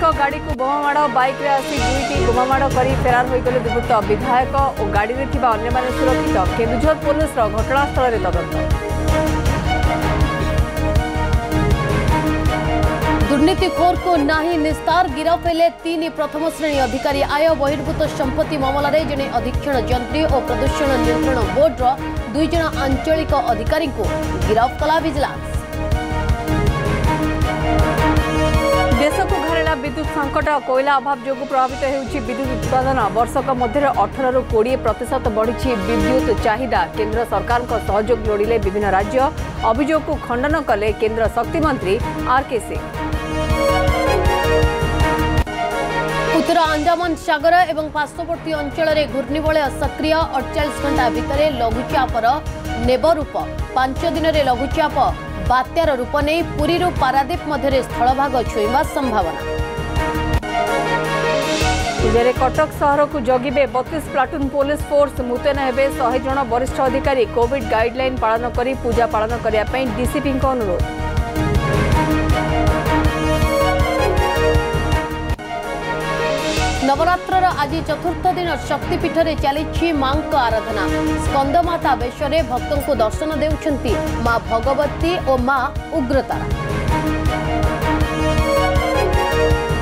Charging ಗಾಡಿ ಬೋಮಾ ಮಾಡ bike ಆಸಿ ದುಟಿ ಬೋಮಾ ಮಾಡ ಕರಿ ಫೆರಾರ್ ಹೋಗಲೆ ವಿಭುಕ್ತ ವಿಧಾಯಕ और गाड़ी में अन्य माने सुरक्षित केन्दुझर पुलिस घटनास्थल तदंत दुर्नीतिखोर को नाही निस्तार गिरफ हेले तीन प्रथम श्रेणी अधिकारी आय बहिर्भूत संपत्ति मामलें जड़े अधीक्षण यंत्री और प्रदूषण नियंत्रण बोर्डर दुईज आंचलिक अधिकारी को गिरफ कला विजिलेंस देश को घेरला विद्युत संकट कोयला अभाव जो प्रभावित हो विद्युत उत्पादन वर्षक मध्य 18 रू 20% बढ़ी विद्युत चाहिदा केन्द्र सरकार को सहयोग लोड़िले विभिन्न राज्य अभियोग को खंडन कले केन्द्र शक्ति मंत्री आर्के उत्तर अंडमान सागर एवं पार्श्ववर्ती अंचल में घूर्णिबलय सक्रिय 48 घंटा भितर लघुचापर नेब रूप 5 दिन में लघुचाप बात्यार रूप नहीं पुरी पारादीप मध्य स्थलभाग छुईवा संभावना पूजा कटक शहर को जगिबे 32 प्लाटून पुलिस फोर्स मुतयन हेबे 100 जन वरिष्ठ अधिकारी कोविड गाइडलाइन पालन करी पूजा पालन करने डीसीपी को अनुरोध नवरात्र आज चतुर्थ दिन शक्तिपीठ में चली मां आराधना स्कंदमाता वेश भक्त को दर्शन देउछंती मां भगवती और मां उग्रतारा।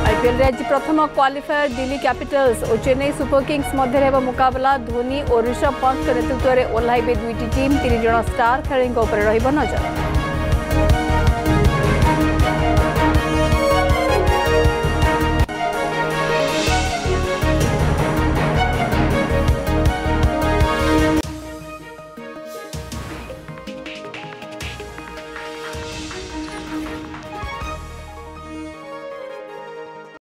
आईपीएल आज प्रथम क्वालिफायर दिल्ली कैपिटल्स और चेन्नई सुपरकिंग्स मध्य मुकाबला धोनी और ऋषभ पंत नेतृत्व में ओह्लैबे दुईटी टीम 3 जन स्टार खेलाड़ी नजर